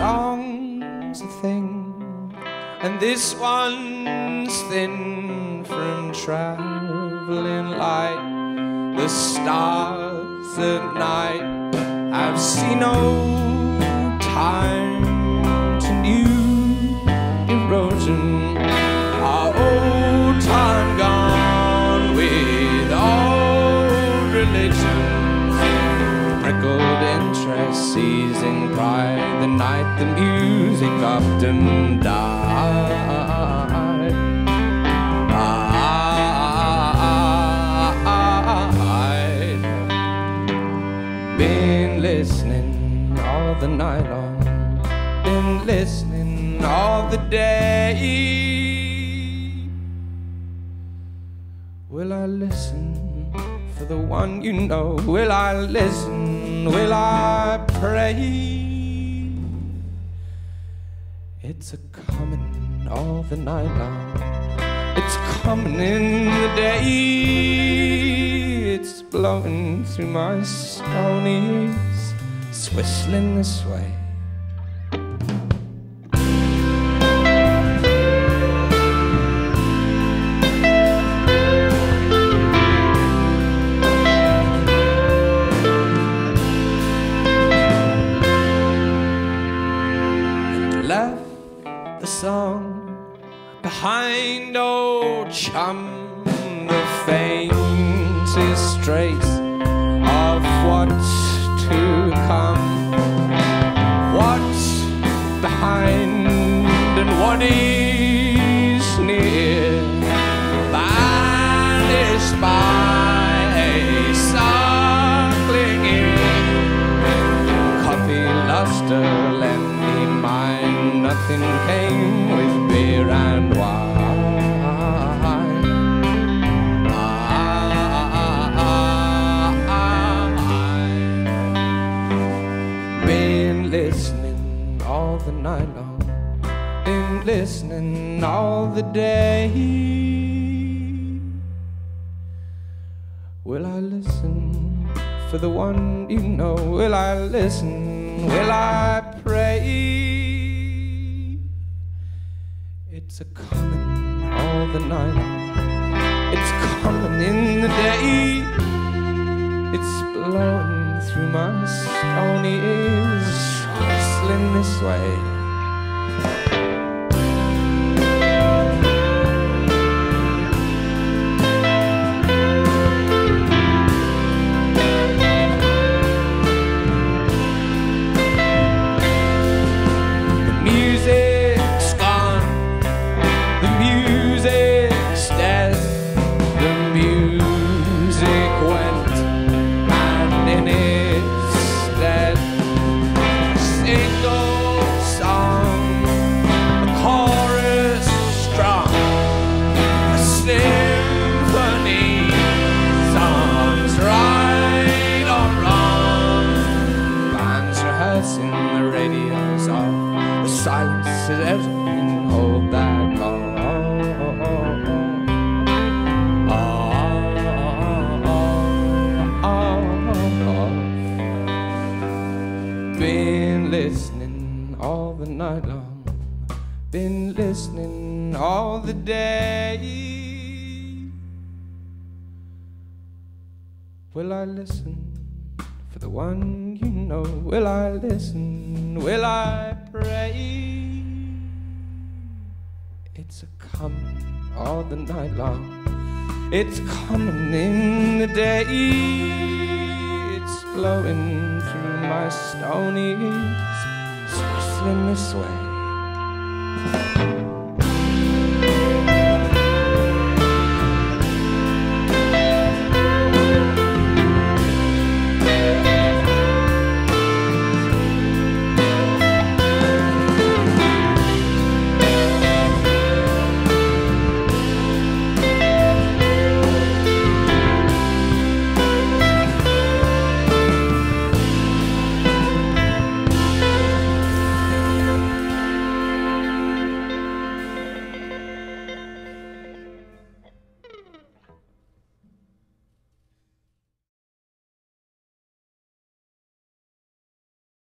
song's a thing, and this one's thin from traveling light. The stars at night. I've seen old time to new erosion. Our old time gone with old religion. Prickled interest, seizing pride. The night the music often died. Been listening all the night long. Been listening all the day. Will I listen for the one you know? Will I listen? Will I pray? It's a coming all the night long. It's coming in the day. It's blowing through my stone ears. It's whistling this way. Left the song behind, old chum, the faintest trace of what's to come, what's behind and what is near, banished by a circling ear. Coffee, luster, lend me mine. Nothing came with beer and wine. Been listening all the night long. Been listening all the day. Will I listen for the one you know? Will I listen? Will I pray? It's a coming all the night long. It's coming in the day. It's blowing through my stony ears, whistling this way. Silence is everything, hold that call. Been listening all the night long. Been listening all the day. Will I listen for the one you know? Will I listen? Will I pray? It's a coming all the night long. It's coming in the day. It's blowing through my stony ears, whistling this way.